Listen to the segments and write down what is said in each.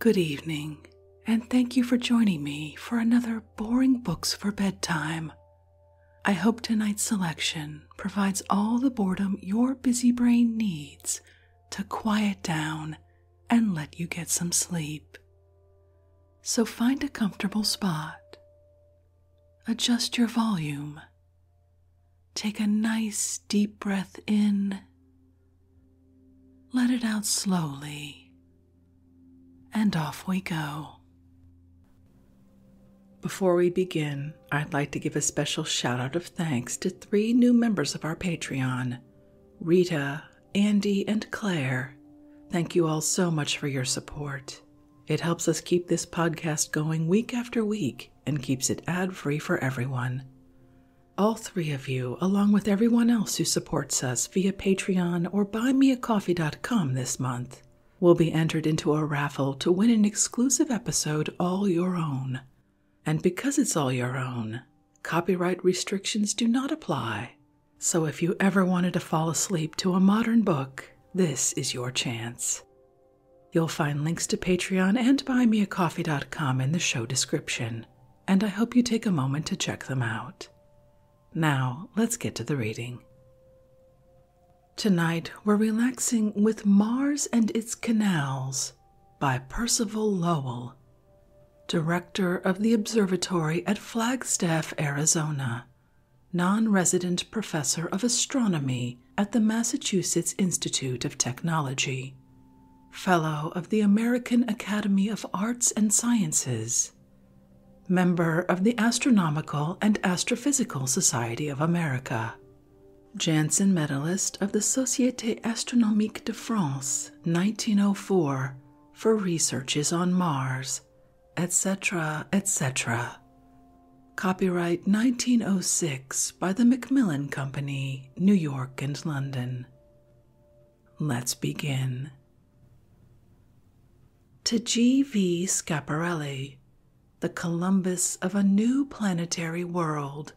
Good evening, and thank you for joining me for another Boring Books for Bedtime. I hope tonight's selection provides all the boredom your busy brain needs to quiet down and let you get some sleep. So find a comfortable spot, adjust your volume, take a nice deep breath in, let it out slowly. And off we go. Before we begin, I'd like to give a special shout out of thanks to 3 new members of our Patreon, Rita, Andy, and Claire. Thank you all so much for your support. It helps us keep this podcast going week after week and keeps it ad-free for everyone. All 3 of you, along with everyone else who supports us via Patreon or buymeacoffee.com this month, will be entered into a raffle to win an exclusive episode all your own. And because it's all your own, copyright restrictions do not apply. So if you ever wanted to fall asleep to a modern book, this is your chance. You'll find links to Patreon and buymeacoffee.com in the show description, and I hope you take a moment to check them out. Now, let's get to the reading. Tonight, we're relaxing with Mars and Its Canals by Percival Lowell, director of the observatory at Flagstaff, Arizona, non-resident professor of astronomy at the Massachusetts Institute of Technology, fellow of the American Academy of Arts and Sciences, member of the Astronomical and Astrophysical Society of America, Janssen Medalist of the Société Astronomique de France, 1904, for researches on Mars, etc., etc. Copyright 1906 by the Macmillan Company, New York and London. Let's begin. To G. V. Schiaparelli, the Columbus of a new planetary world.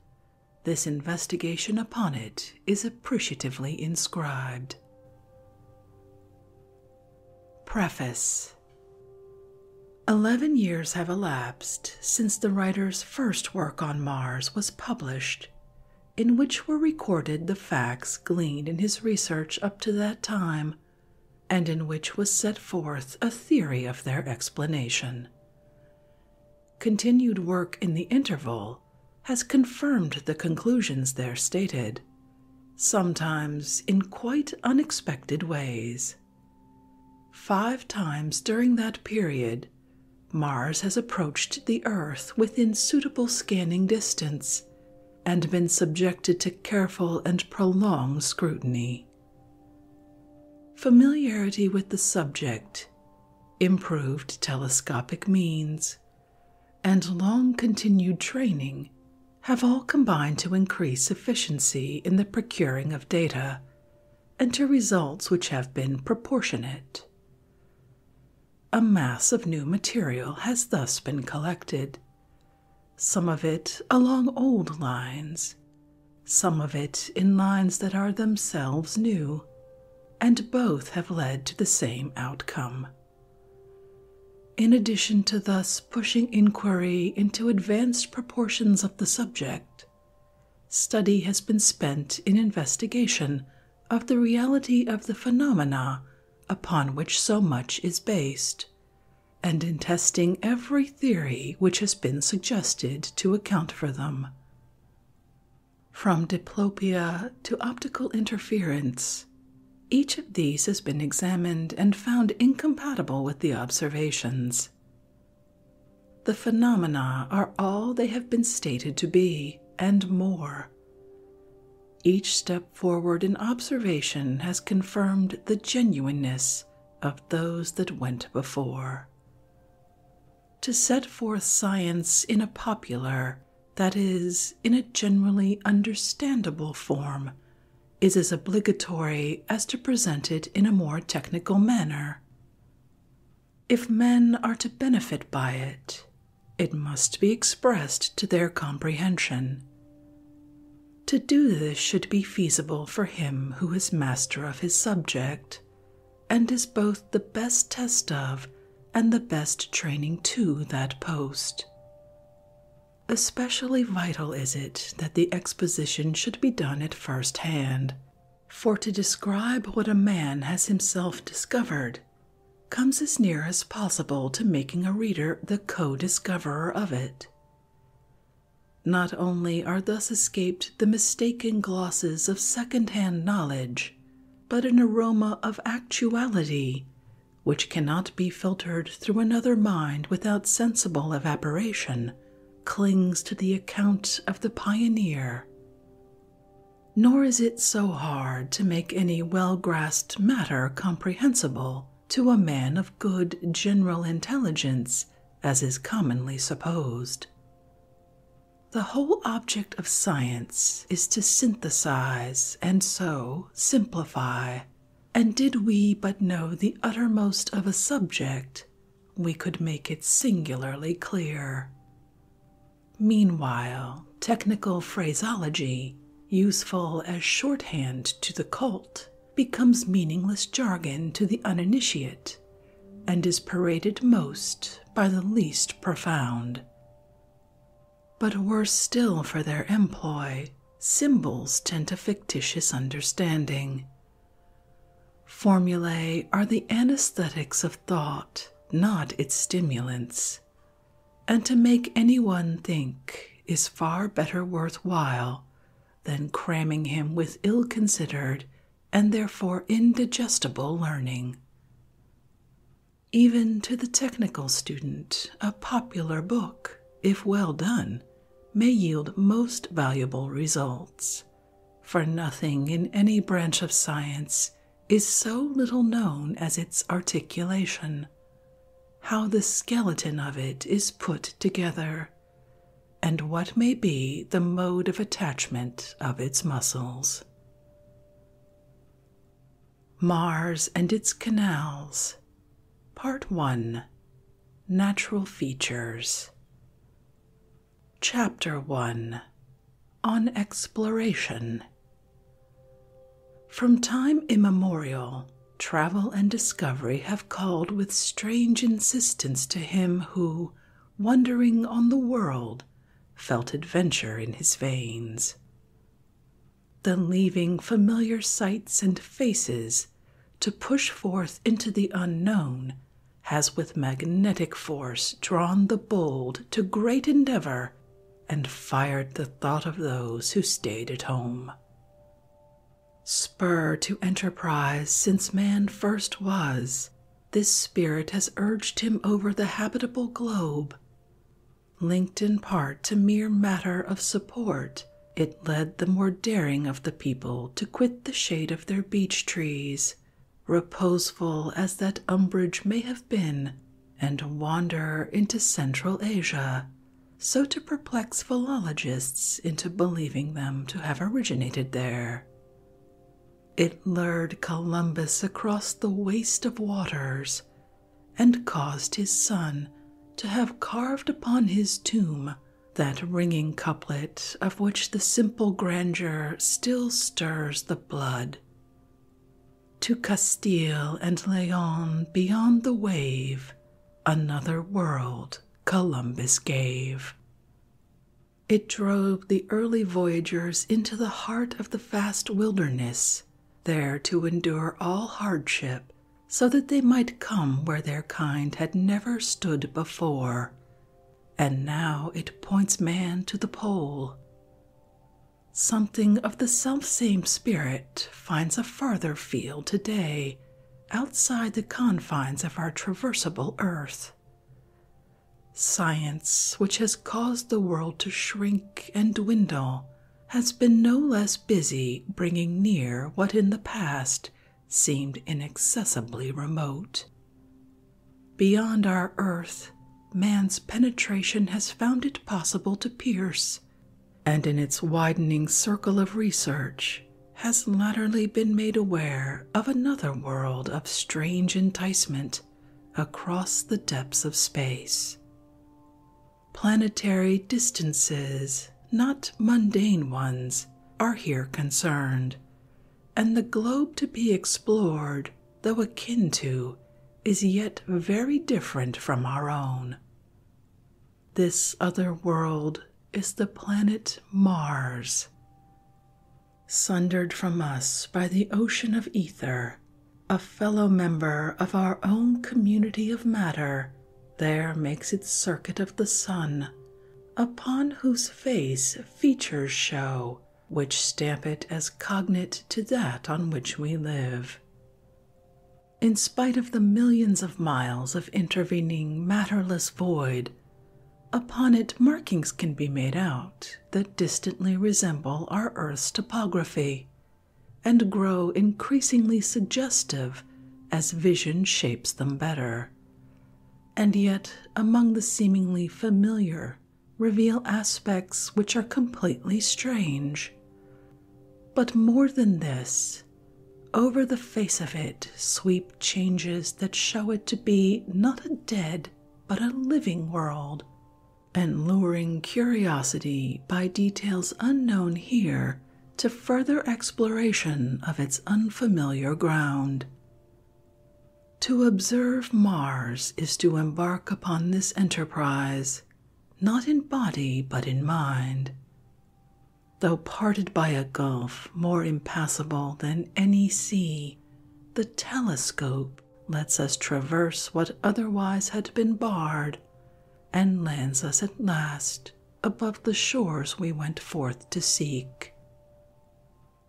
This investigation upon it is appreciatively inscribed. Preface. 11 years have elapsed since the writer's first work on Mars was published, in which were recorded the facts gleaned in his research up to that time, and in which was set forth a theory of their explanation. Continued work in the interval has confirmed the conclusions there stated, sometimes in quite unexpected ways. 5 times during that period, Mars has approached the Earth within suitable scanning distance and been subjected to careful and prolonged scrutiny. Familiarity with the subject, improved telescopic means, and long-continued training have all combined to increase efficiency in the procuring of data and to results which have been proportionate. A mass of new material has thus been collected, some of it along old lines, some of it in lines that are themselves new, and both have led to the same outcome. In addition to thus pushing inquiry into advanced proportions of the subject, study has been spent in investigation of the reality of the phenomena upon which so much is based, and in testing every theory which has been suggested to account for them. From diplopia to optical interference, each of these has been examined and found incompatible with the observations. The phenomena are all they have been stated to be, and more. Each step forward in observation has confirmed the genuineness of those that went before. To set forth science in a popular, that is, in a generally understandable form, is as obligatory as to present it in a more technical manner. If men are to benefit by it, it must be expressed to their comprehension. To do this should be feasible for him who is master of his subject, and is both the best test of and the best training to that post. Especially vital is it that the exposition should be done at first hand, for to describe what a man has himself discovered comes as near as possible to making a reader the co-discoverer of it. Not only are thus escaped the mistaken glosses of second-hand knowledge, but an aroma of actuality, which cannot be filtered through another mind without sensible evaporation, clings to the account of the pioneer. Nor is it so hard to make any well-grasped matter comprehensible to a man of good general intelligence, as is commonly supposed. The whole object of science is to synthesize and so simplify, and did we but know the uttermost of a subject, we could make it singularly clear. Meanwhile, technical phraseology, useful as shorthand to the cult, becomes meaningless jargon to the uninitiate, and is paraded most by the least profound. But worse still for their employ, symbols tend a fictitious understanding. Formulae are the anesthetics of thought, not its stimulants, and to make anyone think is far better worthwhile than cramming him with ill-considered and therefore indigestible learning. Even to the technical student, a popular book, if well done, may yield most valuable results, for nothing in any branch of science is so little known as its articulation, how the skeleton of it is put together, and what may be the mode of attachment of its muscles. Mars and its canals. Part 1. Natural features. Chapter 1. On Exploration. From time immemorial, travel and discovery have called with strange insistence to him who, wandering on the world, felt adventure in his veins. The leaving familiar sights and faces to push forth into the unknown has with magnetic force drawn the bold to great endeavor and fired the thought of those who stayed at home. Spur to enterprise since man first was, this spirit has urged him over the habitable globe. Linked in part to mere matter of support, it led the more daring of the people to quit the shade of their beech trees, reposeful as that umbrage may have been, and wander into Central Asia, so to perplex philologists into believing them to have originated there. It lured Columbus across the waste of waters, and caused his son to have carved upon his tomb that ringing couplet of which the simple grandeur still stirs the blood. To Castile and Leon beyond the wave, another world Columbus gave. It drove the early voyagers into the heart of the vast wilderness, there to endure all hardship, so that they might come where their kind had never stood before, and now it points man to the pole. Something of the selfsame spirit finds a farther field today, outside the confines of our traversable earth. Science, which has caused the world to shrink and dwindle, has been no less busy bringing near what in the past seemed inaccessibly remote. Beyond our earth, man's penetration has found it possible to pierce, and in its widening circle of research has latterly been made aware of another world of strange enticement across the depths of space. Planetary distances, not mundane ones, are here concerned, and the globe to be explored, though akin to, is yet very different from our own. This other world is the planet Mars. Sundered from us by the ocean of ether, a fellow member of our own community of matter there makes its circuit of the sun, upon whose face features show which stamp it as cognate to that on which we live. In spite of the millions of miles of intervening matterless void, upon it markings can be made out that distantly resemble our Earth's topography, and grow increasingly suggestive as vision shapes them better, and yet among the seemingly familiar reveal aspects which are completely strange. But more than this, over the face of it sweep changes that show it to be not a dead but a living world, and luring curiosity by details unknown here to further exploration of its unfamiliar ground. To observe Mars is to embark upon this enterprise, not in body but in mind. Though parted by a gulf more impassable than any sea, the telescope lets us traverse what otherwise had been barred, and lands us at last above the shores we went forth to seek.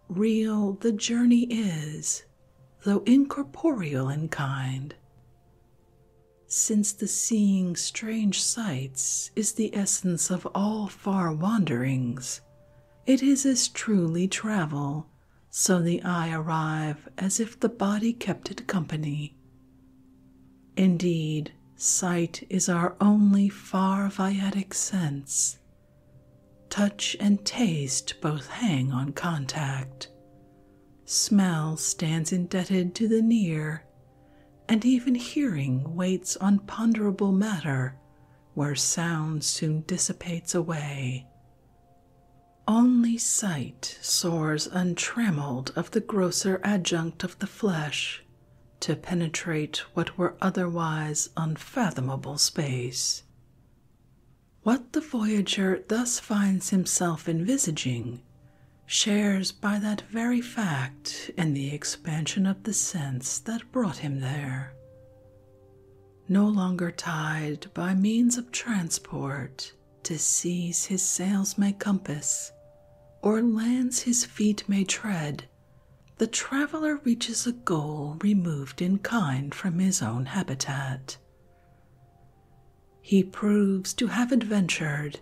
Real the journey is, though incorporeal in kind, since the seeing strange sights is the essence of all far wanderings. It is as truly travel, so the eye arrive as if the body kept it company. Indeed, sight is our only far viatic sense. Touch and taste both hang on contact. Smell stands indebted to the near, and even hearing waits on ponderable matter, where sound soon dissipates away. Only sight soars untrammeled of the grosser adjunct of the flesh, to penetrate what were otherwise unfathomable space. What the voyager thus finds himself envisaging shares by that very fact in the expansion of the sense that brought him there. No longer tied by means of transport to seas his sails may compass, or lands his feet may tread, the traveler reaches a goal removed in kind from his own habitat. He proves to have adventured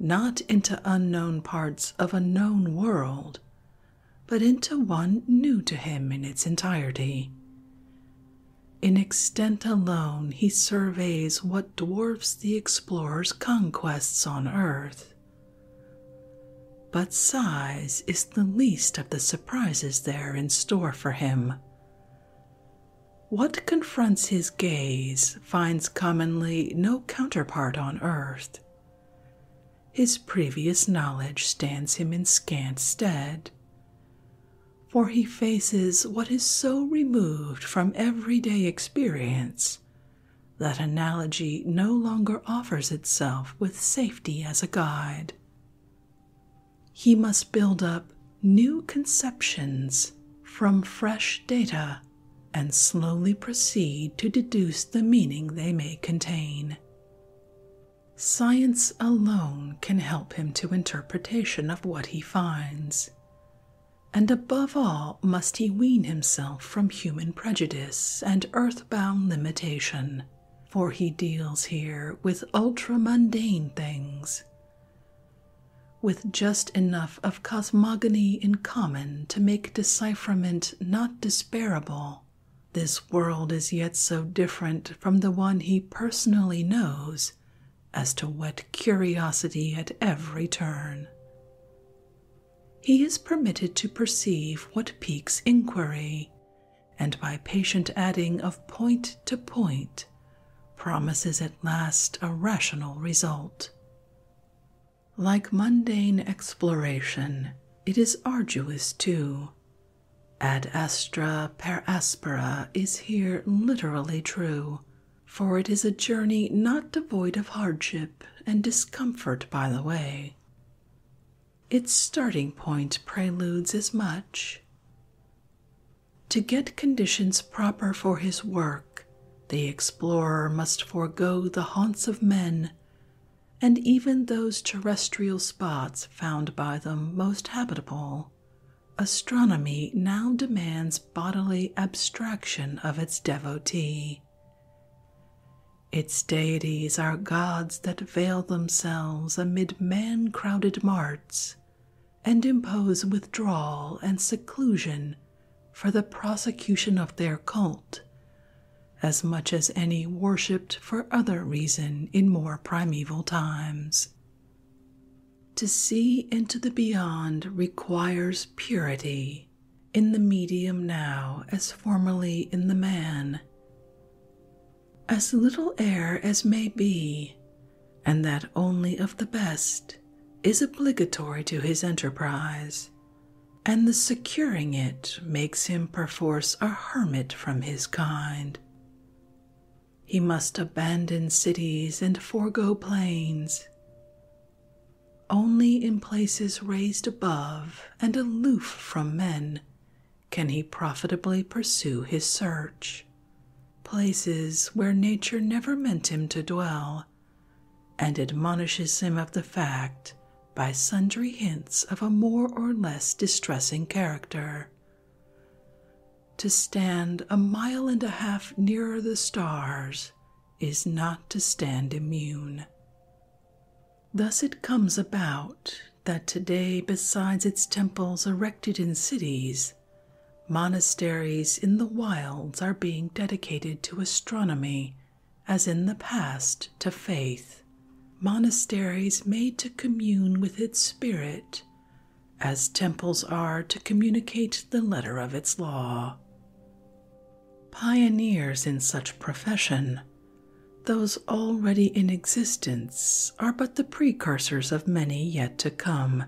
not into unknown parts of a known world, but into one new to him in its entirety. In extent alone he surveys what dwarfs the explorer's conquests on Earth. But size is the least of the surprises there in store for him. What confronts his gaze finds commonly no counterpart on Earth. His previous knowledge stands him in scant stead, for he faces what is so removed from everyday experience that analogy no longer offers itself with safety as a guide. He must build up new conceptions from fresh data and slowly proceed to deduce the meaning they may contain. Science alone can help him to interpretation of what he finds. And above all must he wean himself from human prejudice and earthbound limitation, for he deals here with ultra-mundane things, with just enough of cosmogony in common to make decipherment not despairable. This world is yet so different from the one he personally knows as to whet curiosity at every turn. He is permitted to perceive what piques inquiry, and by patient adding of point to point, promises at last a rational result. Like mundane exploration, it is arduous too, Ad astra per aspera is here literally true, for it is a journey not devoid of hardship and discomfort by the way. Its starting point preludes as much. To get conditions proper for his work, the explorer must forego the haunts of men, and even those terrestrial spots found by them most habitable. Astronomy now demands bodily abstraction of its devotee. Its deities are gods that veil themselves amid man-crowded marts, and impose withdrawal and seclusion for the prosecution of their cult, as much as any worshipped for other reason in more primeval times. To see into the beyond requires purity, in the medium now as formerly in the man, as little air as may be, and that only of the best, is obligatory to his enterprise. And the securing it makes him perforce a hermit from his kind. He must abandon cities and forego plains. Only in places raised above and aloof from men can he profitably pursue his search, places where nature never meant him to dwell, and admonishes him of the fact by sundry hints of a more or less distressing character. To stand 1.5 miles nearer the stars is not to stand immune. Thus it comes about that today, besides its temples erected in cities, monasteries in the wilds are being dedicated to astronomy, as in the past to faith. Monasteries made to commune with its spirit, as temples are to communicate the letter of its law. Pioneers in such profession, those already in existence, are but the precursors of many yet to come,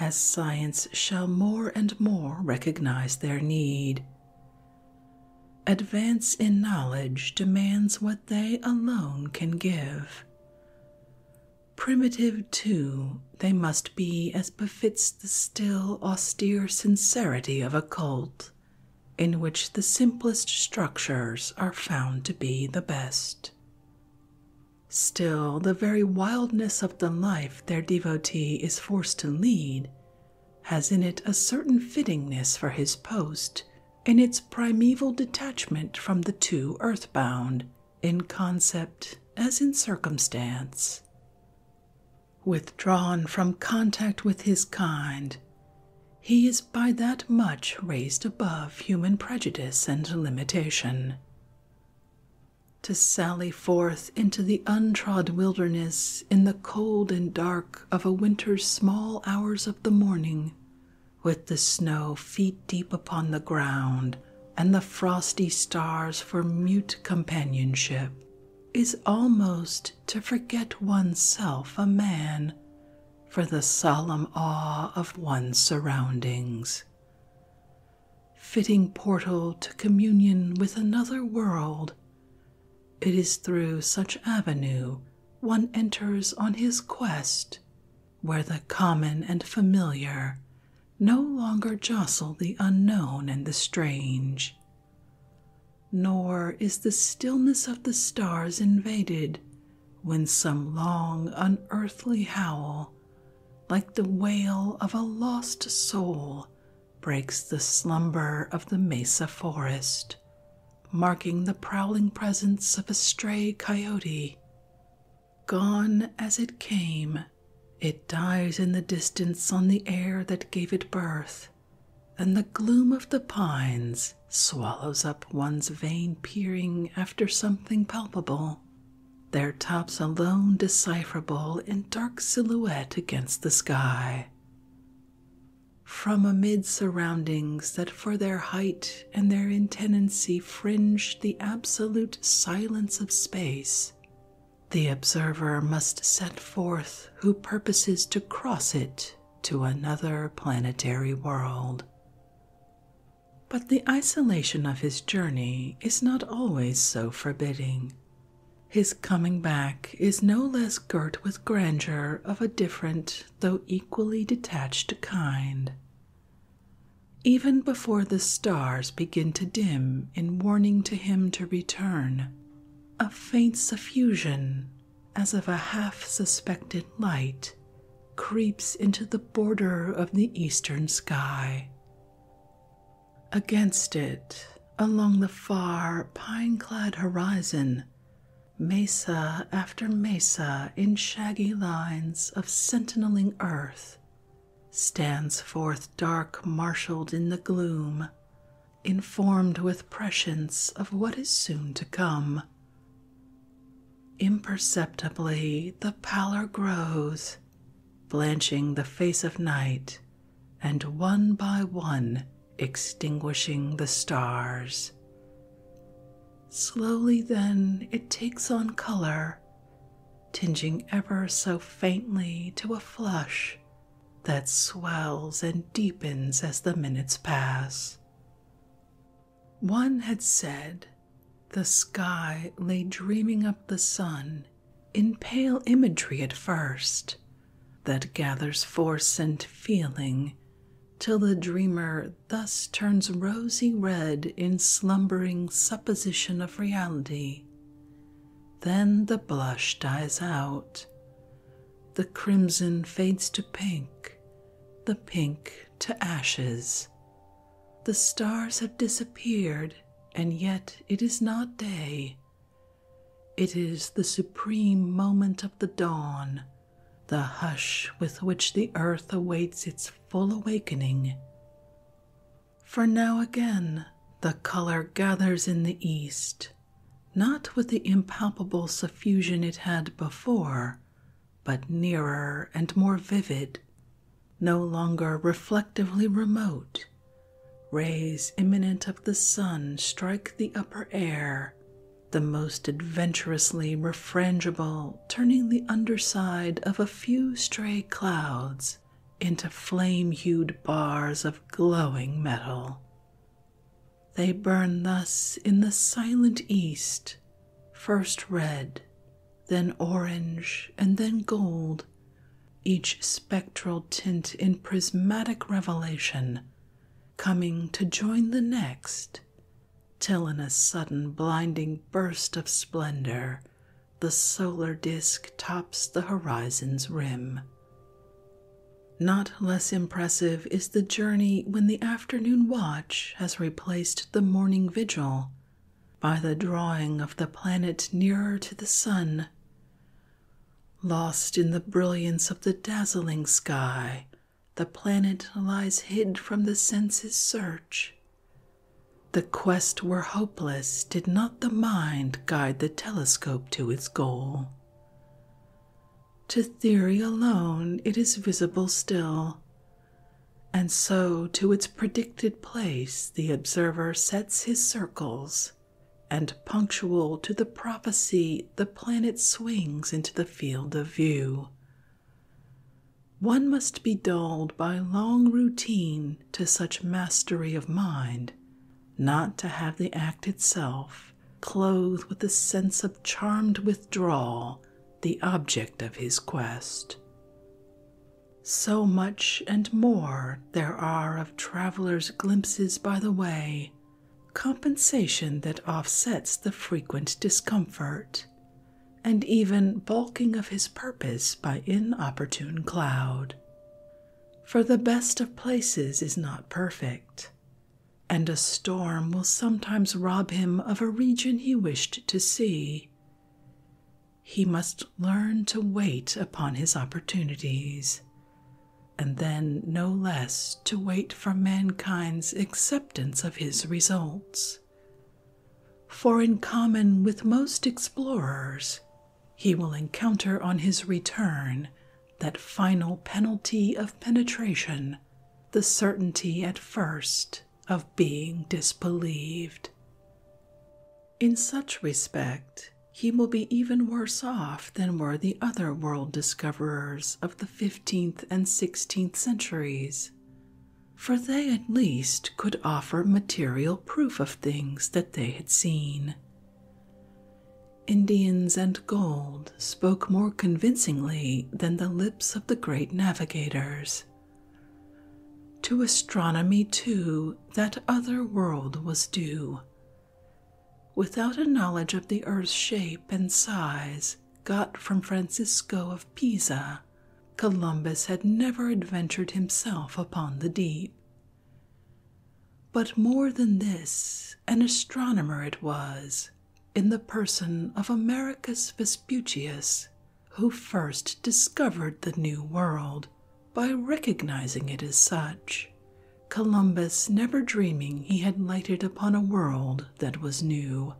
as science shall more and more recognize their need. Advance in knowledge demands what they alone can give. Primitive, too, they must be as befits the still, austere sincerity of a cult, in which the simplest structures are found to be the best. Still, the very wildness of the life their devotee is forced to lead has in it a certain fittingness for his post, in its primeval detachment from the too earthbound, in concept as in circumstance. Withdrawn from contact with his kind, he is by that much raised above human prejudice and limitation. To sally forth into the untrod wilderness in the cold and dark of a winter's small hours of the morning, with the snow feet deep upon the ground and the frosty stars for mute companionship, is almost to forget oneself a man for the solemn awe of one's surroundings. Fitting portal to communion with another world, it is through such avenue one enters on his quest, where the common and familiar no longer jostle the unknown and the strange. Nor is the stillness of the stars invaded when some long, unearthly howl, like the wail of a lost soul, breaks the slumber of the mesa forest, marking the prowling presence of a stray coyote. Gone as it came, it dies in the distance on the air that gave it birth, and the gloom of the pines swallows up one's vain peering after something palpable, their tops alone decipherable in dark silhouette against the sky. From amid surroundings that for their height and their intenancy fringe the absolute silence of space, the observer must set forth who purposes to cross it to another planetary world. But the isolation of his journey is not always so forbidding. His coming back is no less girt with grandeur of a different, though equally detached kind. Even before the stars begin to dim in warning to him to return, a faint suffusion, as of a half-suspected light, creeps into the border of the eastern sky. Against it, along the far, pine-clad horizon, mesa after mesa in shaggy lines of sentineling earth, stands forth dark marshalled in the gloom, informed with prescience of what is soon to come. Imperceptibly the pallor grows, blanching the face of night, and one by one extinguishing the stars. Slowly then it takes on color, tinging ever so faintly to a flush that swells and deepens as the minutes pass. One had said, the sky lay dreaming up the sun, in pale imagery at first, that gathers force and feeling, till the dreamer thus turns rosy red in slumbering supposition of reality. Then the blush dies out. The crimson fades to pink, the pink to ashes. The stars have disappeared, and yet it is not day. It is the supreme moment of the dawn, the hush with which the earth awaits its full awakening. For now again, the color gathers in the east, not with the impalpable suffusion it had before, but nearer and more vivid, no longer reflectively remote. Rays imminent of the sun strike the upper air, the most adventurously refrangible turning the underside of a few stray clouds into flame-hued bars of glowing metal. They burn thus in the silent east, first red, then orange, and then gold, each spectral tint in prismatic revelation, coming to join the next, till in a sudden blinding burst of splendor, the solar disk tops the horizon's rim. Not less impressive is the journey when the afternoon watch has replaced the morning vigil by the drawing of the planet nearer to the sun. Lost in the brilliance of the dazzling sky, the planet lies hid from the senses' search. The quest were hopeless, did not the mind guide the telescope to its goal. To theory alone it is visible still, and so to its predicted place the observer sets his circles, and punctual to the prophecy the planet swings into the field of view. One must be dulled by long routine to such mastery of mind, not to have the act itself clothed with the sense of charmed withdrawal, the object of his quest. So much and more there are of travelers' glimpses by the way, compensation that offsets the frequent discomfort, and even balking of his purpose by inopportune cloud. For the best of places is not perfect, and a storm will sometimes rob him of a region he wished to see. He must learn to wait upon his opportunities, and then no less to wait for mankind's acceptance of his results. For in common with most explorers, he will encounter on his return that final penalty of penetration, the certainty at first of being disbelieved. In such respect, he will be even worse off than were the other world discoverers of the 15th and 16th centuries, for they at least could offer material proof of things that they had seen. Indians and gold spoke more convincingly than the lips of the great navigators. To astronomy, too, that other world was due. Without a knowledge of the earth's shape and size, got from Francisco of Pisa, Columbus had never adventured himself upon the deep. But more than this, an astronomer it was, in the person of Americus Vespucius, who first discovered the New World by recognizing it as such, Columbus never dreaming he had lighted upon a world that was new.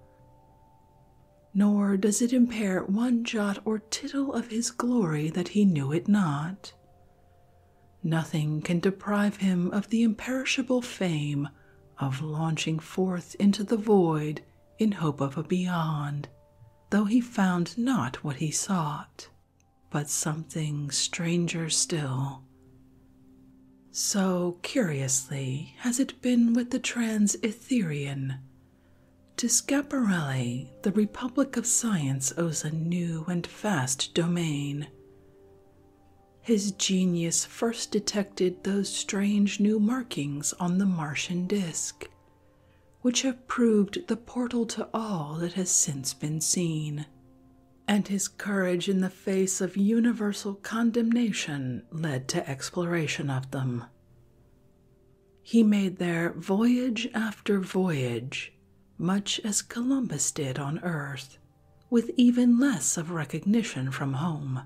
Nor does it impair one jot or tittle of his glory that he knew it not. Nothing can deprive him of the imperishable fame of launching forth into the void in hope of a beyond, though he found not what he sought, but something stranger still. So curiously has it been with the trans-Etherian. To Schiaparelli, the Republic of Science owes a new and vast domain. His genius first detected those strange new markings on the Martian disk, which have proved the portal to all that has since been seen, and his courage in the face of universal condemnation led to exploration of them. He made there voyage after voyage, much as Columbus did on Earth, with even less of recognition from home.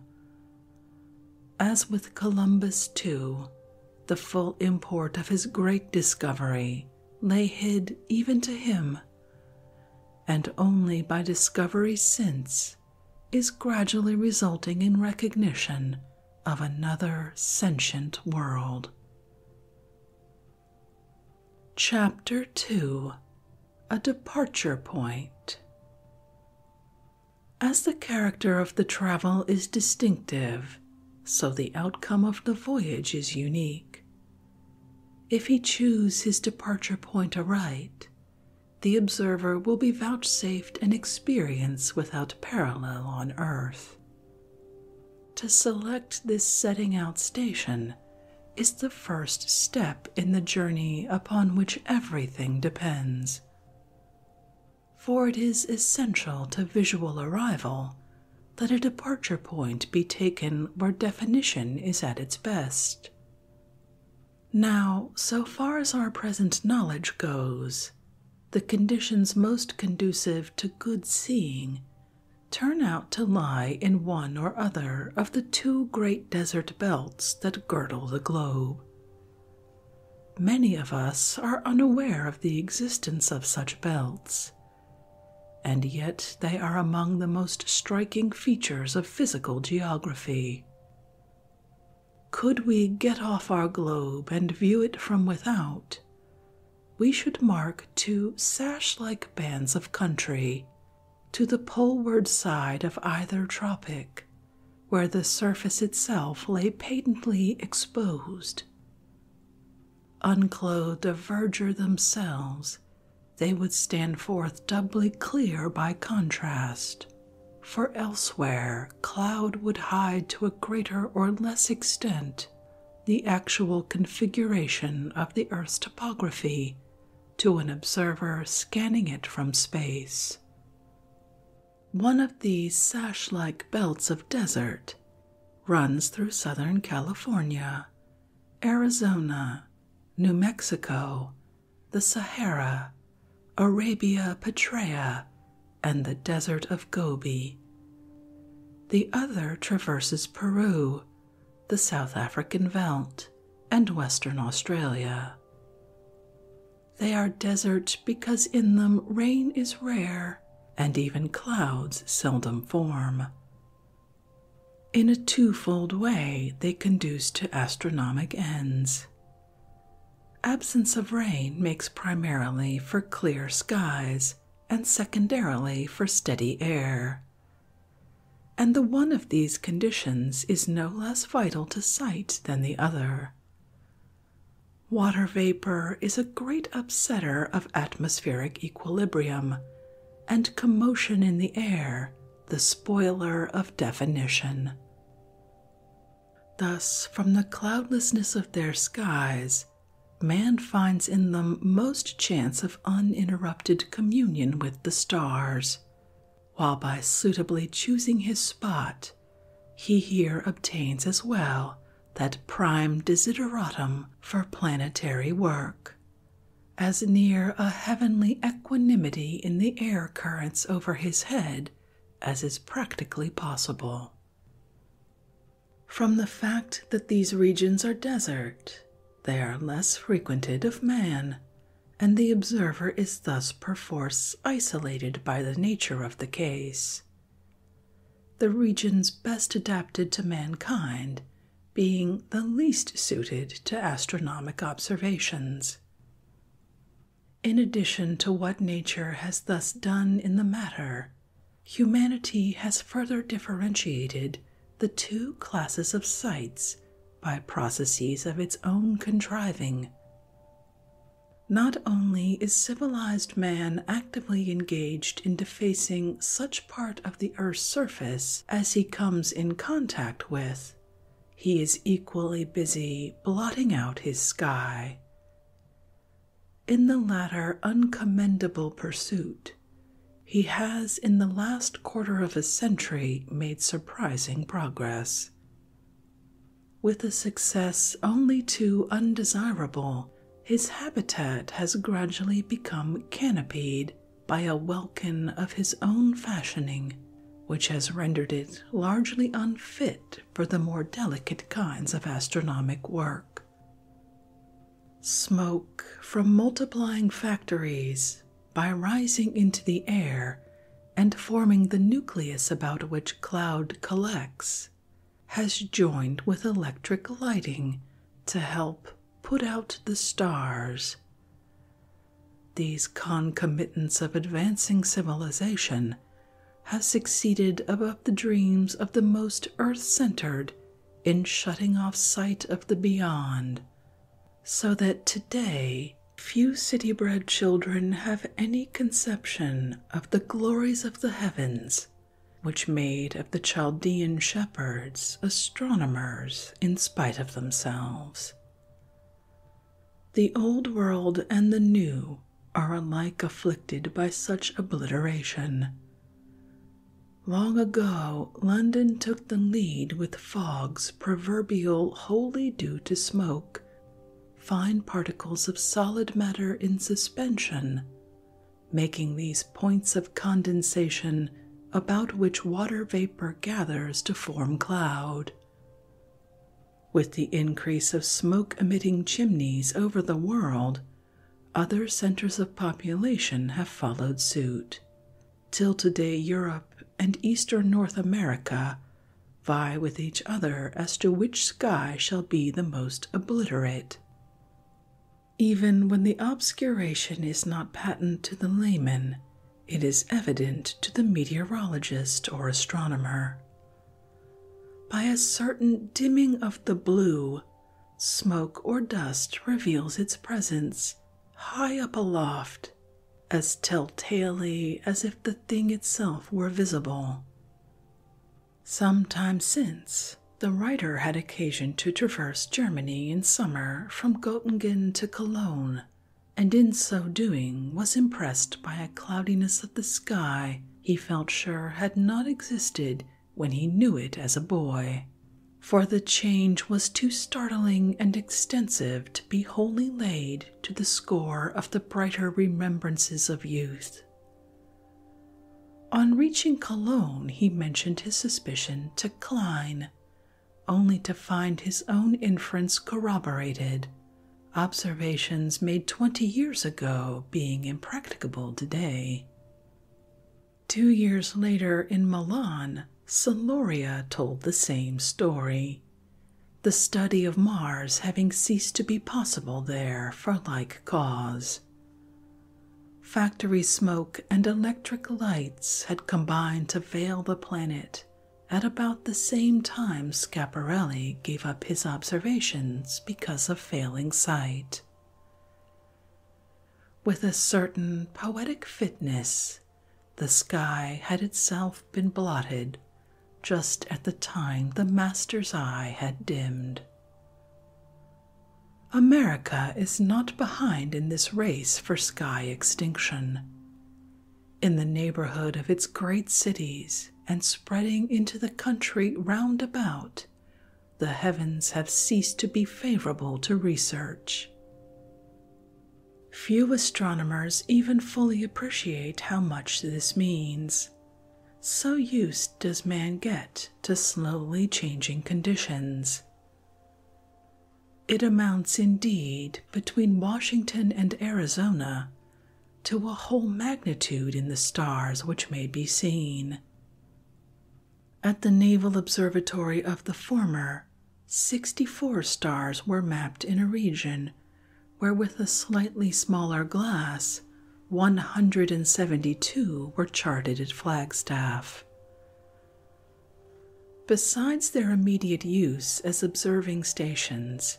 As with Columbus, too, the full import of his great discovery lay hid even to him, and only by discovery since is gradually resulting in recognition of another sentient world. Chapter 2: A Departure Point. As the character of the travel is distinctive, so the outcome of the voyage is unique. If he choose his departure point aright, the observer will be vouchsafed an experience without parallel on Earth. To select this setting out station is the first step in the journey upon which everything depends, for it is essential to visual arrival that a departure point be taken where definition is at its best. Now, so far as our present knowledge goes, the conditions most conducive to good seeing turn out to lie in one or other of the two great desert belts that girdle the globe. Many of us are unaware of the existence of such belts, and yet they are among the most striking features of physical geography. Could we get off our globe and view it from without, we should mark two sash-like bands of country to the poleward side of either tropic, where the surface itself lay patently exposed. Unclothed of verdure themselves, they would stand forth doubly clear by contrast, for elsewhere cloud would hide to a greater or less extent the actual configuration of the Earth's topography to an observer scanning it from space. One of these sash-like belts of desert runs through Southern California, Arizona, New Mexico, the Sahara, Arabia Petraea, and the Desert of Gobi. The other traverses Peru, the South African veldt, and Western Australia. They are deserts because in them rain is rare and even clouds seldom form. In a twofold way they conduce to astronomic ends. Absence of rain makes primarily for clear skies, and secondarily for steady air. And the one of these conditions is no less vital to sight than the other. Water vapor is a great upsetter of atmospheric equilibrium, and commotion in the air, the spoiler of definition. Thus, from the cloudlessness of their skies, man finds in them most chance of uninterrupted communion with the stars, while by suitably choosing his spot, he here obtains as well that prime desideratum for planetary work, as near a heavenly equanimity in the air currents over his head as is practically possible. From the fact that these regions are desert, they are less frequented of man, and the observer is thus perforce isolated by the nature of the case, the regions best adapted to mankind being the least suited to astronomic observations. In addition to what nature has thus done in the matter, humanity has further differentiated the two classes of sights by processes of its own contriving. Not only is civilized man actively engaged in defacing such part of the Earth's surface as he comes in contact with, he is equally busy blotting out his sky. In the latter uncommendable pursuit, he has in the last quarter of a century made surprising progress, with a success only too undesirable. His habitat has gradually become canopied by a welkin of his own fashioning, which has rendered it largely unfit for the more delicate kinds of astronomic work. Smoke from multiplying factories, by rising into the air and forming the nucleus about which cloud collects, has joined with electric lighting to help put out the stars. These concomitants of advancing civilization have succeeded above the dreams of the most earth-centered in shutting off sight of the beyond, so that today few city-bred children have any conception of the glories of the heavens, which made of the Chaldean shepherds astronomers in spite of themselves. The old world and the new are alike afflicted by such obliteration. Long ago, London took the lead with fogs proverbial wholly due to smoke, fine particles of solid matter in suspension, making these points of condensation about which water vapor gathers to form cloud. With the increase of smoke-emitting chimneys over the world, other centers of population have followed suit, till today Europe and eastern North America vie with each other as to which sky shall be the most obliterate. Even when the obscuration is not patent to the layman, it is evident to the meteorologist or astronomer. By a certain dimming of the blue, smoke or dust reveals its presence high up aloft, as telltalely as if the thing itself were visible. Some time since, the writer had occasion to traverse Germany in summer from Göttingen to Cologne, and in so doing was impressed by a cloudiness of the sky he felt sure had not existed when he knew it as a boy, for the change was too startling and extensive to be wholly laid to the score of the brighter remembrances of youth. On reaching Cologne, he mentioned his suspicion to Klein, only to find his own inference corroborated, observations made 20 years ago being impracticable today. 2 years later in Milan, Soloria told the same story, the study of Mars having ceased to be possible there for like cause. Factory smoke and electric lights had combined to veil the planet At about the same time, Schiaparelli gave up his observations because of failing sight. With a certain poetic fitness, the sky had itself been blotted just at the time the master's eye had dimmed. America is not behind in this race for sky extinction. In the neighborhood of its great cities and spreading into the country round about, the heavens have ceased to be favorable to research. Few astronomers even fully appreciate how much this means. So used does man get to slowly changing conditions. It amounts indeed, between Washington and Arizona, to a whole magnitude in the stars which may be seen. At the Naval Observatory of the former, 64 stars were mapped in a region where, with a slightly smaller glass, 172 were charted at Flagstaff. Besides their immediate use as observing stations,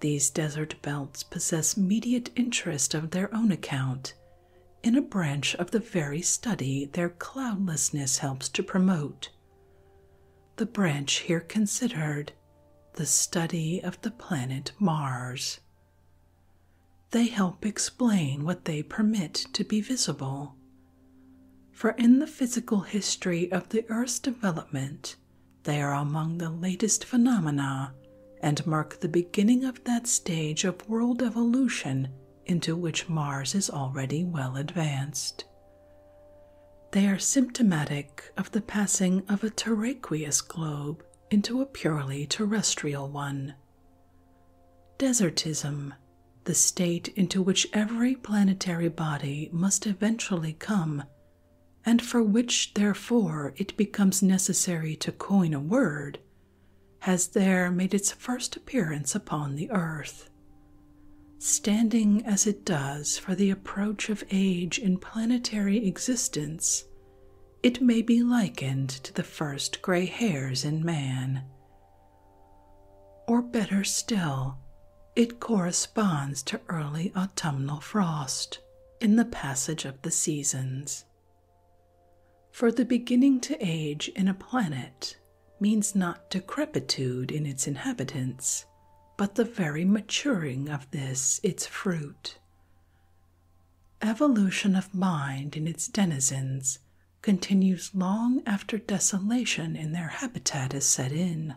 these desert belts possess immediate interest of their own account in a branch of the very study their cloudlessness helps to promote. The branch here considered, the study of the planet Mars. They help explain what they permit to be visible. For in the physical history of the Earth's development, they are among the latest phenomena and mark the beginning of that stage of world evolution into which Mars is already well advanced. They are symptomatic of the passing of a terraqueous globe into a purely terrestrial one. Desertism, the state into which every planetary body must eventually come, and for which, therefore, it becomes necessary to coin a word, has there made its first appearance upon the earth. Standing as it does for the approach of age in planetary existence, it may be likened to the first gray hairs in man. Or better still, it corresponds to early autumnal frost in the passage of the seasons. For the beginning to age in a planet means not decrepitude in its inhabitants, but the very maturing of this its fruit. Evolution of mind in its denizens continues long after desolation in their habitat is set in.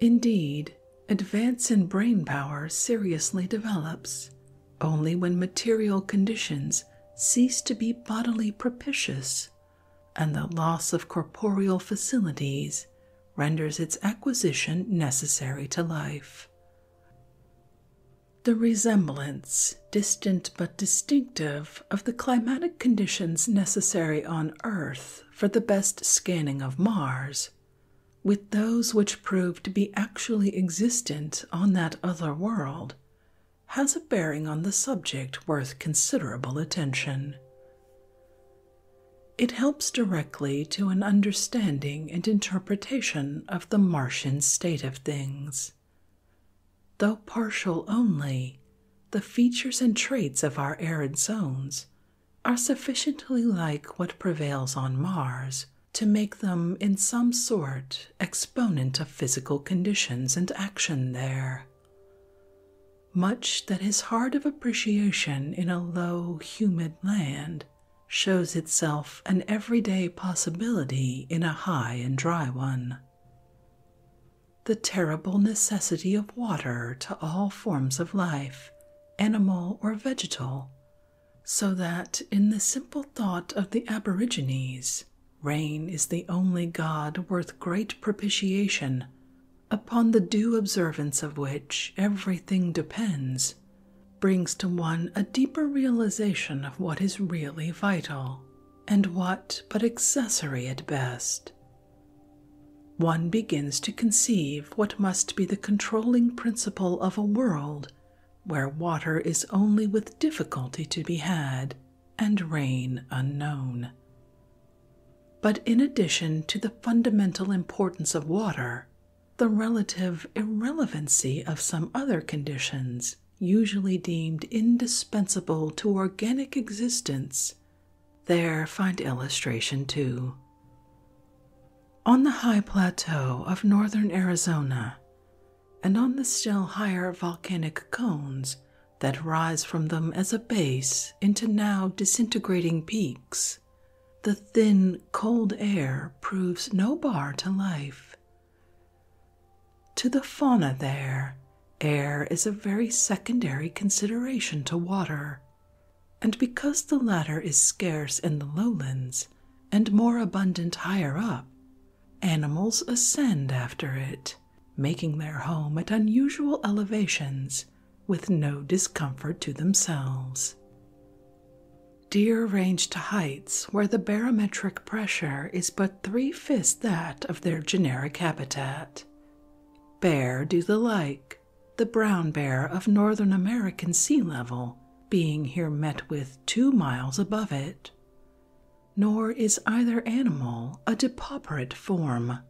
Indeed, advance in brain power seriously develops only when material conditions cease to be bodily propitious, and the loss of corporeal facilities renders its acquisition necessary to life. The resemblance, distant but distinctive, of the climatic conditions necessary on Earth for the best scanning of Mars, with those which prove to be actually existent on that other world, has a bearing on the subject worth considerable attention. It helps directly to an understanding and interpretation of the Martian state of things. Though partial only, the features and traits of our arid zones are sufficiently like what prevails on Mars to make them in some sort exponent of physical conditions and action there. Much that is hard of appreciation in a low, humid land shows itself an everyday possibility in a high and dry one. The terrible necessity of water to all forms of life, animal or vegetal, so that in the simple thought of the Aborigines, rain is the only god worth great propitiation, upon the due observance of which everything depends, brings to one a deeper realization of what is really vital, and what but accessory at best. One begins to conceive what must be the controlling principle of a world where water is only with difficulty to be had, and rain unknown. But in addition to the fundamental importance of water, the relative irrelevancy of some other conditions, usually deemed indispensable to organic existence, there find illustration too. On the high plateau of northern Arizona, and on the still higher volcanic cones that rise from them as a base into now disintegrating peaks, the thin, cold air proves no bar to life. To the fauna there, air is a very secondary consideration to water, and because the latter is scarce in the lowlands and more abundant higher up, animals ascend after it, making their home at unusual elevations with no discomfort to themselves. Deer range to heights where the barometric pressure is but 3/5 that of their generic habitat. Bear do the like, the brown bear of northern American sea level being here met with 2 miles above it. Nor is either animal a depauperate form.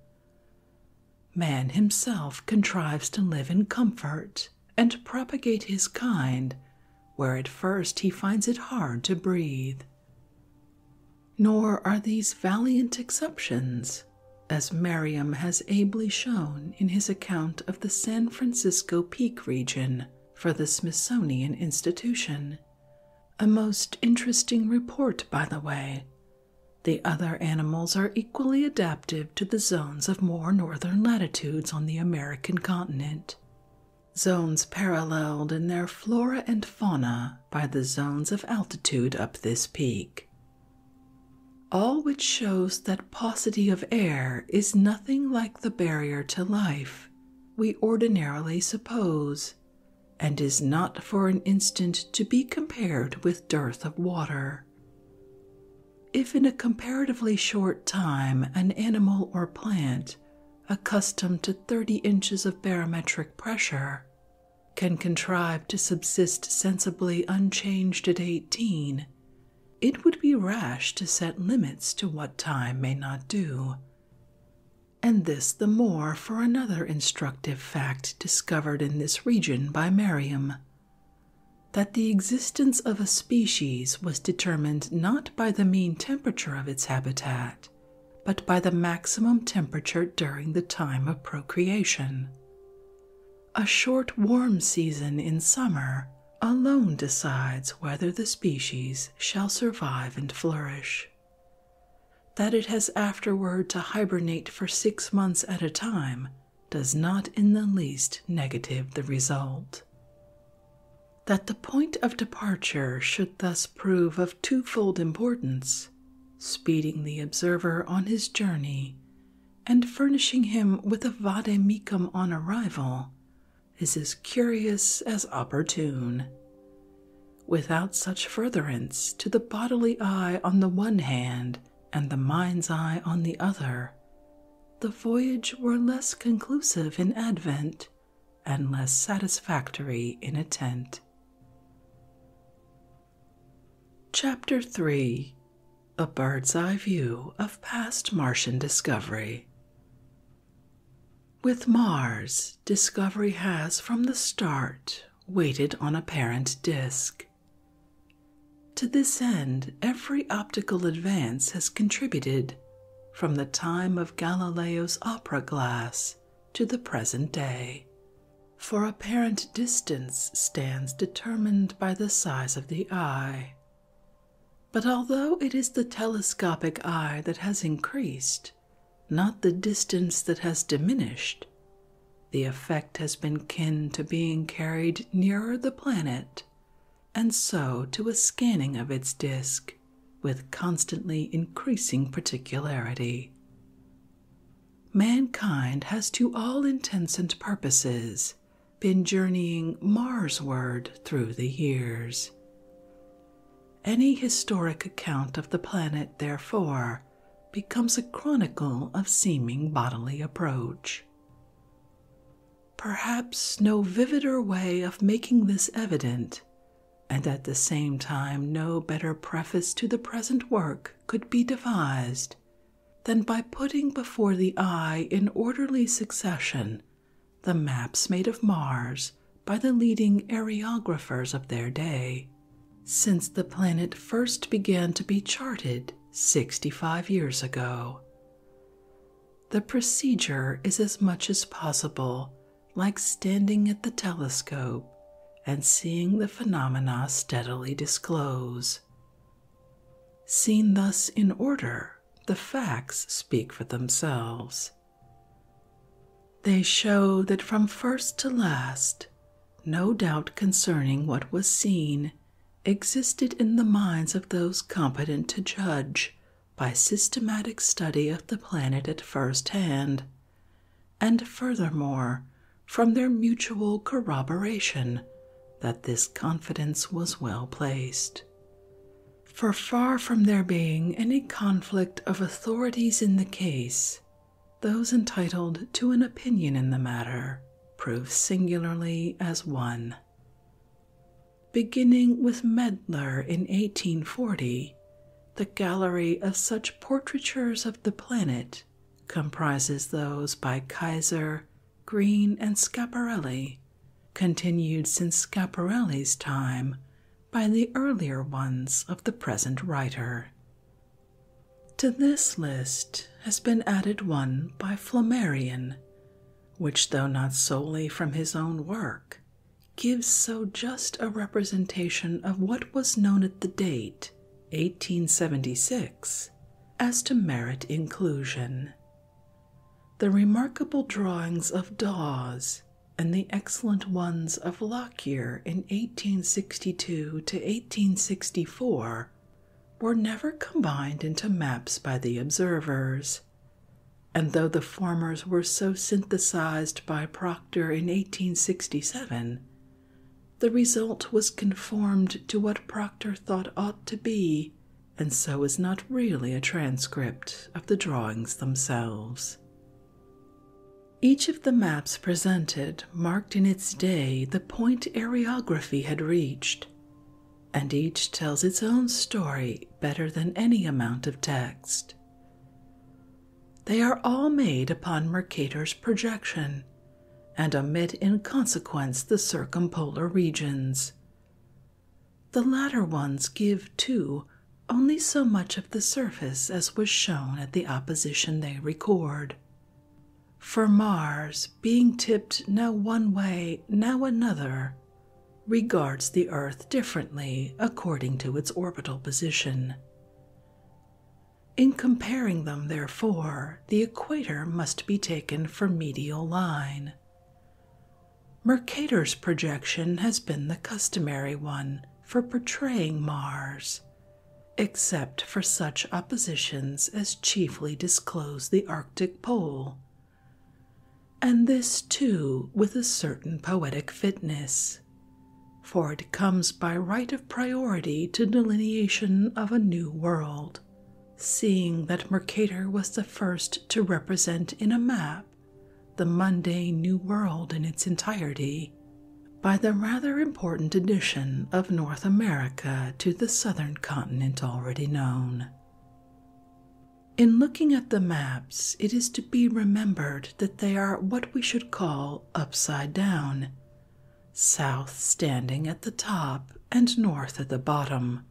Man himself contrives to live in comfort and propagate his kind, where at first he finds it hard to breathe. Nor are these valiant exceptions, as Merriam has ably shown in his account of the San Francisco Peak region for the Smithsonian Institution. A most interesting report, by the way. The other animals are equally adaptive to the zones of more northern latitudes on the American continent. Zones paralleled in their flora and fauna by the zones of altitude up this peak. All which shows that paucity of air is nothing like the barrier to life we ordinarily suppose, and is not for an instant to be compared with dearth of water. If in a comparatively short time an animal or plant accustomed to 30 inches of barometric pressure, can contrive to subsist sensibly unchanged at 18, it would be rash to set limits to what time may not do. And this the more for another instructive fact discovered in this region by Merriam, that the existence of a species was determined not by the mean temperature of its habitat, but by the maximum temperature during the time of procreation. A short warm season in summer alone decides whether the species shall survive and flourish. That it has afterward to hibernate for 6 months at a time does not in the least negative the result. That the point of departure should thus prove of twofold importance, speeding the observer on his journey, and furnishing him with a vade-mecum on arrival, is as curious as opportune. Without such furtherance to the bodily eye on the one hand and the mind's eye on the other, the voyage were less conclusive in advent and less satisfactory in intent. Chapter 3. A bird's-eye view of past Martian discovery. With Mars, discovery has from the start waited on a parent disk. To this end, every optical advance has contributed, from the time of Galileo's opera glass to the present day, for a parent distance stands determined by the size of the eye. But although it is the telescopic eye that has increased, not the distance that has diminished, the effect has been kin to being carried nearer the planet, and so to a scanning of its disk with constantly increasing particularity. Mankind has to all intents and purposes been journeying Marsward through the years. Any historic account of the planet, therefore, becomes a chronicle of seeming bodily approach. Perhaps no vivider way of making this evident, and at the same time no better preface to the present work could be devised, than by putting before the eye in orderly succession the maps made of Mars by the leading areographers of their day, since the planet first began to be charted 65 years ago. The procedure is as much as possible like standing at the telescope and seeing the phenomena steadily disclose. Seen thus in order, the facts speak for themselves. They show that from first to last, no doubt concerning what was seen existed in the minds of those competent to judge by systematic study of the planet at first hand, and furthermore from their mutual corroboration that this confidence was well placed. For far from there being any conflict of authorities in the case, those entitled to an opinion in the matter prove singularly as one. Beginning with Mädler in 1840, the gallery of such portraitures of the planet comprises those by Kaiser, Green, and Schiaparelli, continued since Schiaparelli's time by the earlier ones of the present writer. To this list has been added one by Flammarion, which, though not solely from his own work, gives so just a representation of what was known at the date, 1876, as to merit inclusion. The remarkable drawings of Dawes and the excellent ones of Lockyer in 1862 to 1864 were never combined into maps by the observers, and though the formers were so synthesized by Proctor in 1867, the result was conformed to what Proctor thought ought to be, and so is not really a transcript of the drawings themselves. Each of the maps presented marked in its day the point areography had reached, and each tells its own story better than any amount of text. They are all made upon Mercator's projection, and omit in consequence the circumpolar regions. The latter ones give, too, only so much of the surface as was shown at the opposition they record. For Mars, being tipped now one way, now another, regards the Earth differently according to its orbital position. In comparing them, therefore, the equator must be taken for medial line. Mercator's projection has been the customary one for portraying Mars, except for such oppositions as chiefly disclose the Arctic pole, and this too with a certain poetic fitness, for it comes by right of priority to delineation of a new world, seeing that Mercator was the first to represent in a map the mundane New World in its entirety, by the rather important addition of North America to the southern continent already known. In looking at the maps, it is to be remembered that they are what we should call upside down, south standing at the top and north at the bottom.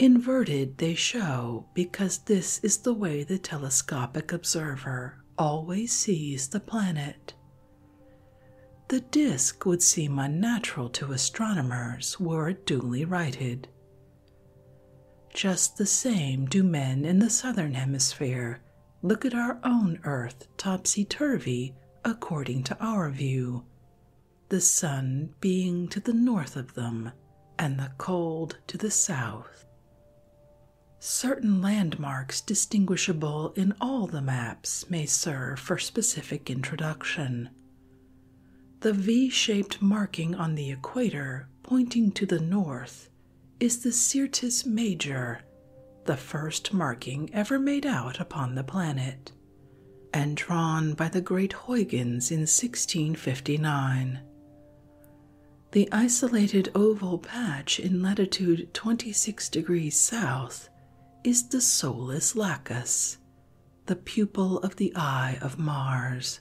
Inverted they show because this is the way the telescopic observer always sees the planet. The disk would seem unnatural to astronomers were it duly righted. Just the same do men in the southern hemisphere look at our own Earth topsy-turvy according to our view, the sun being to the north of them and the cold to the south. Certain landmarks distinguishable in all the maps may serve for specific introduction. The V-shaped marking on the equator pointing to the north is the Syrtis Major, the first marking ever made out upon the planet, and drawn by the great Huygens in 1659. The isolated oval patch in latitude 26 degrees south is the Solus Lacus, the pupil of the eye of Mars,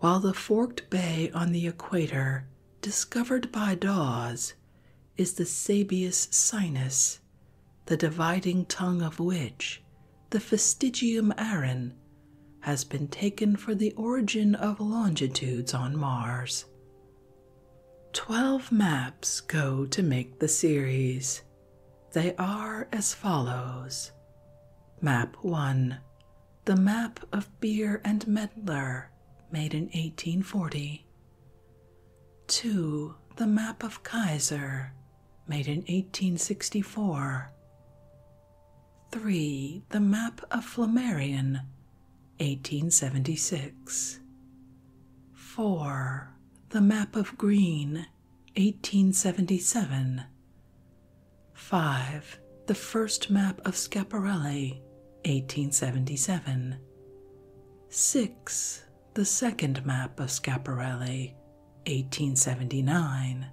while the forked bay on the equator, discovered by Dawes, is the Sabius sinus, the dividing tongue of which the Fastigium Aran has been taken for the origin of longitudes on Mars. 12 maps go to make the series. They are as follows. Map 1, the map of Beer and Mädler, made in 1840. 2, the map of Kaiser, made in 1864. 3, the map of Flammarion, 1876. 4, the map of Green, 1877. 5, the first map of Schiaparelli, 1877. 6, the second map of Schiaparelli, 1879.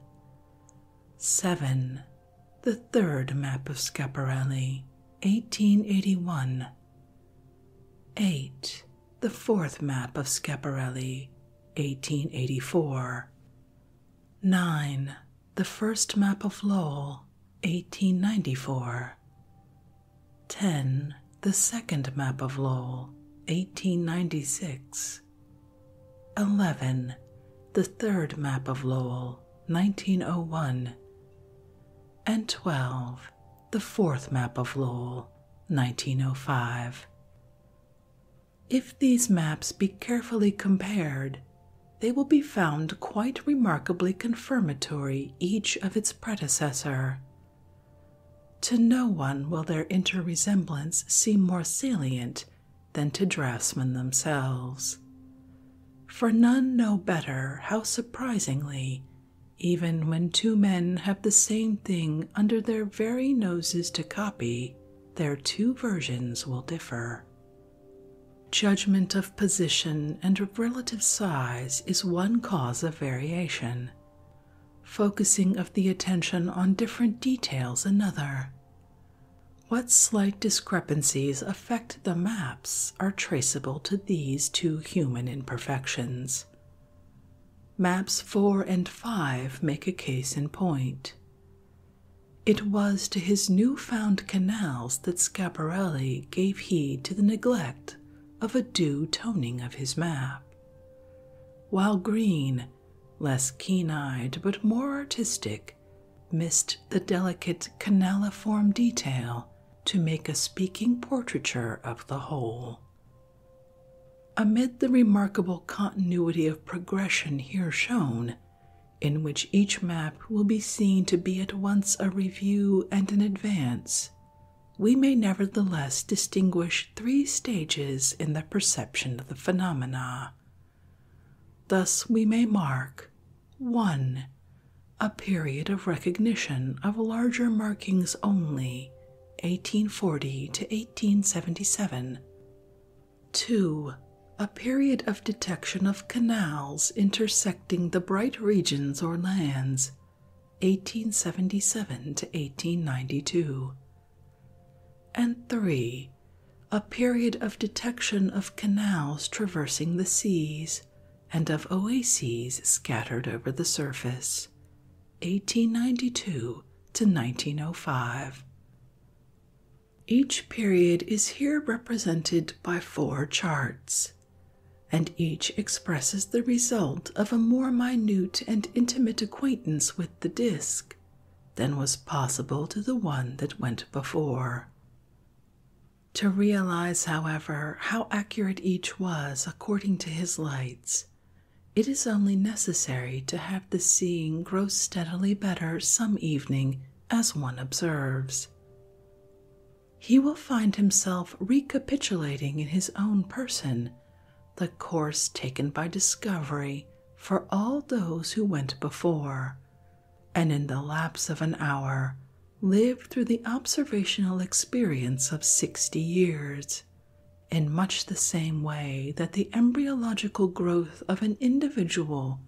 7, the third map of Schiaparelli, 1881. 8, the fourth map of Schiaparelli, 1884. 9, the first map of Lowell, 1894. 10, the second map of Lowell, 1896. 11, the third map of Lowell, 1901. And 12, the fourth map of Lowell, 1905. If these maps be carefully compared, they will be found quite remarkably confirmatory each of its predecessor. To no one will their interresemblance seem more salient than to draftsmen themselves, for none know better how surprisingly, even when two men have the same thing under their very noses to copy, their two versions will differ. Judgment of position and of relative size is one cause of variation, focusing of the attention on different details another. What slight discrepancies affect the maps are traceable to these two human imperfections. Maps 4 and 5 make a case in point. It was to his new-found canals that Schiaparelli gave heed to the neglect of a due toning of his map, while Green, less keen-eyed but more artistic, missed the delicate canaliform detail to make a speaking portraiture of the whole. Amid the remarkable continuity of progression here shown, in which each map will be seen to be at once a review and an advance, we may nevertheless distinguish three stages in the perception of the phenomena. Thus we may mark 1. A period of recognition of larger markings only, 1840 to 1877. 2. A period of detection of canals intersecting the bright regions or lands, 1877 to 1892. And 3. A period of detection of canals traversing the seas, and of oases scattered over the surface, 1892 to 1905. Each period is here represented by 4 charts, and each expresses the result of a more minute and intimate acquaintance with the disk than was possible to the one that went before. To realize, however, how accurate each was according to his lights, it is only necessary to have the seeing grow steadily better some evening as one observes. He will find himself recapitulating in his own person the course taken by discovery for all those who went before, and in the lapse of an hour lived through the observational experience of 60 years, in much the same way that the embryological growth of an individual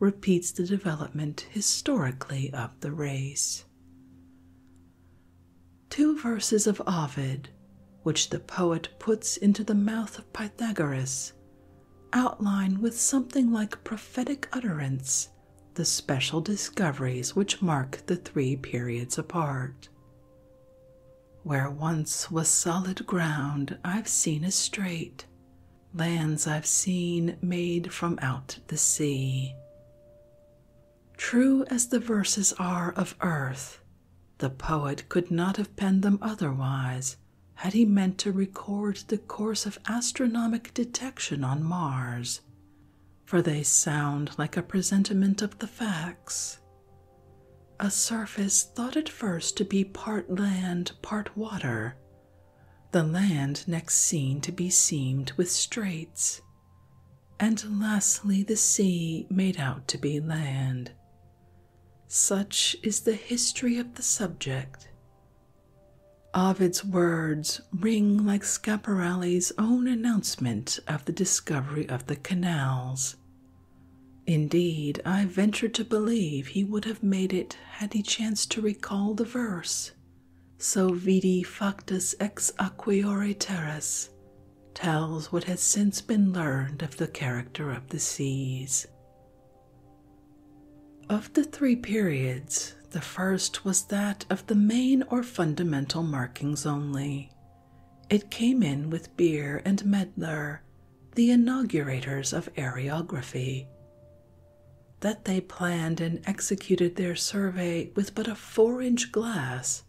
repeats the development historically of the race. 2 verses of Ovid, which the poet puts into the mouth of Pythagoras, outline with something like prophetic utterance the special discoveries which mark the three periods apart. Where once was solid ground, I've seen is straight, lands I've seen made from out the sea. True as the verses are of earth, the poet could not have penned them otherwise had he meant to record the course of astronomic detection on Mars, for they sound like a presentiment of the facts. A surface thought at first to be part land, part water, the land next seen to be seamed with straits, and lastly the sea made out to be land. Such is the history of the subject. Ovid's words ring like Schiaparelli's own announcement of the discovery of the canals. Indeed, I venture to believe he would have made it had he chanced to recall the verse, "So vidi factus ex aquiore terras," tells what has since been learned of the character of the seas. Of the three periods, the first was that of the main or fundamental markings only. It came in with Beer and Mädler, the inaugurators of areography. That they planned and executed their survey with but a 4-inch glass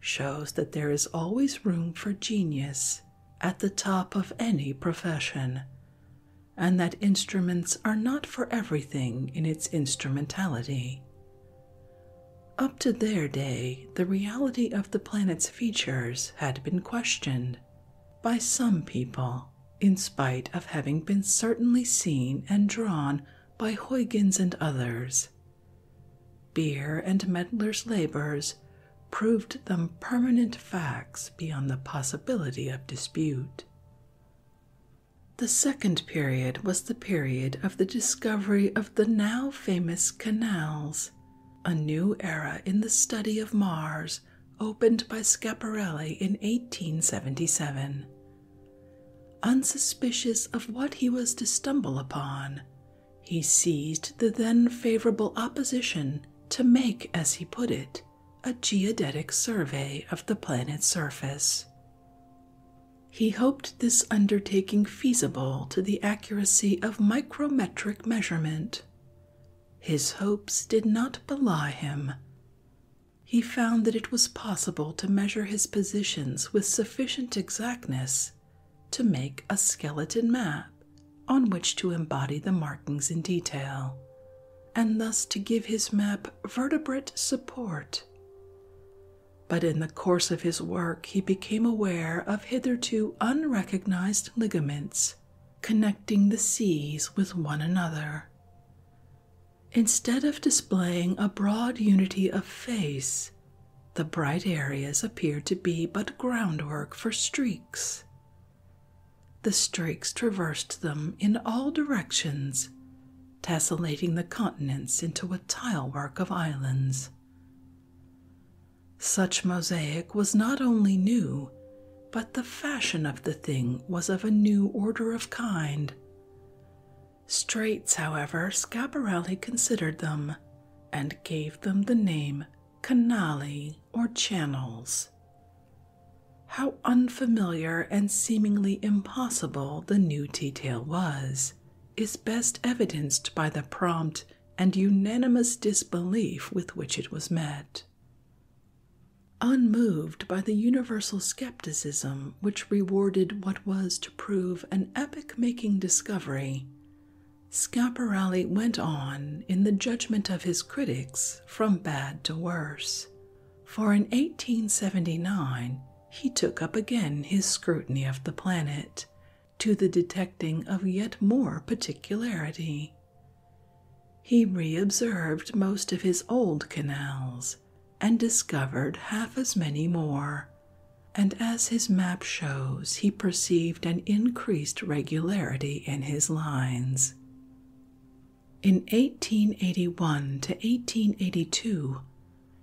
shows that there is always room for genius at the top of any profession, and that instruments are not for everything in its instrumentality. Up to their day, the reality of the planet's features had been questioned by some people, in spite of having been certainly seen and drawn by Huygens and others. Beer and Mädler's labors proved them permanent facts beyond the possibility of dispute. The second period was the period of the discovery of the now famous canals, a new era in the study of Mars, opened by Schiaparelli in 1877. Unsuspicious of what he was to stumble upon, he seized the then favorable opposition to make, as he put it, a geodetic survey of the planet's surface. He hoped this undertaking feasible to the accuracy of micrometric measurement. His hopes did not belie him. He found that it was possible to measure his positions with sufficient exactness to make a skeleton map on which to embody the markings in detail, and thus to give his map vertebrate support. But in the course of his work he became aware of hitherto unrecognized ligaments connecting the seas with one another. Instead of displaying a broad unity of face, the bright areas appeared to be but groundwork for streaks. The streaks traversed them in all directions, tessellating the continents into a tilework of islands. Such mosaic was not only new, but the fashion of the thing was of a new order of kind. Straits, however, Schiaparelli considered them, and gave them the name canali, or channels. How unfamiliar and seemingly impossible the new detail was, is best evidenced by the prompt and unanimous disbelief with which it was met. Unmoved by the universal skepticism which rewarded what was to prove an epoch-making discovery, Schiaparelli went on, in the judgment of his critics, from bad to worse, for in 1879 he took up again his scrutiny of the planet, to the detecting of yet more particularity. He re-observed most of his old canals, and discovered half as many more, and as his map shows, he perceived an increased regularity in his lines. In 1881 to 1882,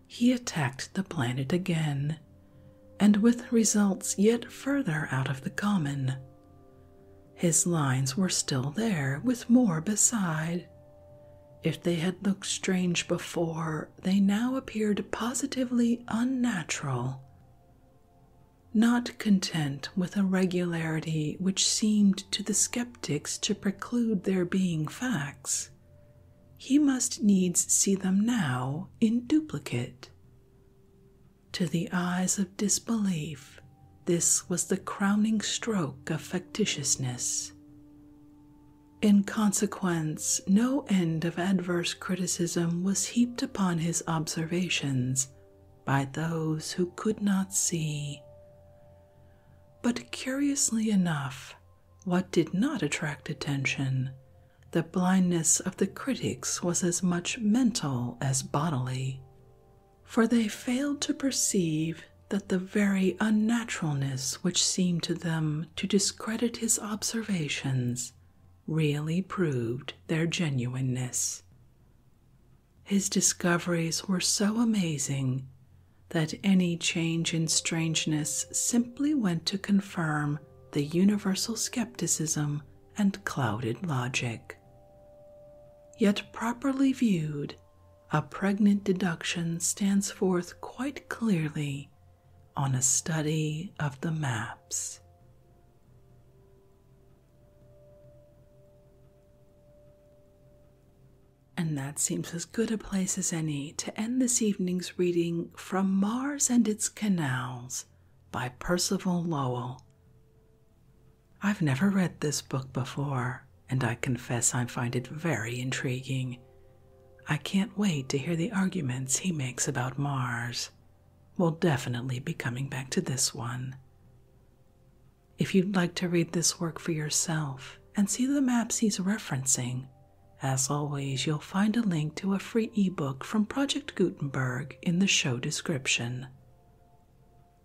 he attacked the planet again, and with results yet further out of the common. His lines were still there, with more beside. If they had looked strange before, they now appeared positively unnatural. Not content with a regularity which seemed to the skeptics to preclude their being facts, he must needs see them now in duplicate. To the eyes of disbelief, this was the crowning stroke of factitiousness. In consequence, no end of adverse criticism was heaped upon his observations by those who could not see. But curiously enough, what did not attract attention, the blindness of the critics was as much mental as bodily, for they failed to perceive that the very unnaturalness which seemed to them to discredit his observations really proved their genuineness. His discoveries were so amazing that any change in strangeness simply went to confirm the universal skepticism and clouded logic. Yet properly viewed, a pregnant deduction stands forth quite clearly on a study of the maps. And that seems as good a place as any to end this evening's reading from Mars and Its Canals by Percival Lowell. I've never read this book before, and I confess I find it very intriguing. I can't wait to hear the arguments he makes about Mars. We'll definitely be coming back to this one. If you'd like to read this work for yourself and see the maps he's referencing, as always, you'll find a link to a free ebook from Project Gutenberg in the show description.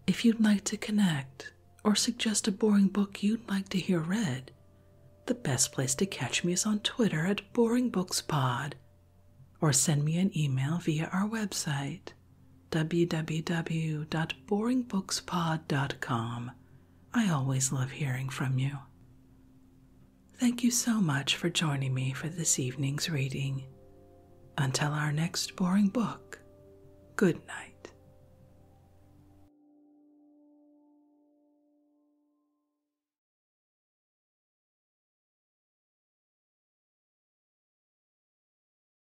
If you'd like to connect or suggest a boring book you'd like to hear read, the best place to catch me is on Twitter at BoringBooksPod, or send me an email via our website, www.boringbookspod.com. I always love hearing from you. Thank you so much for joining me for this evening's reading. Until our next boring book, good night.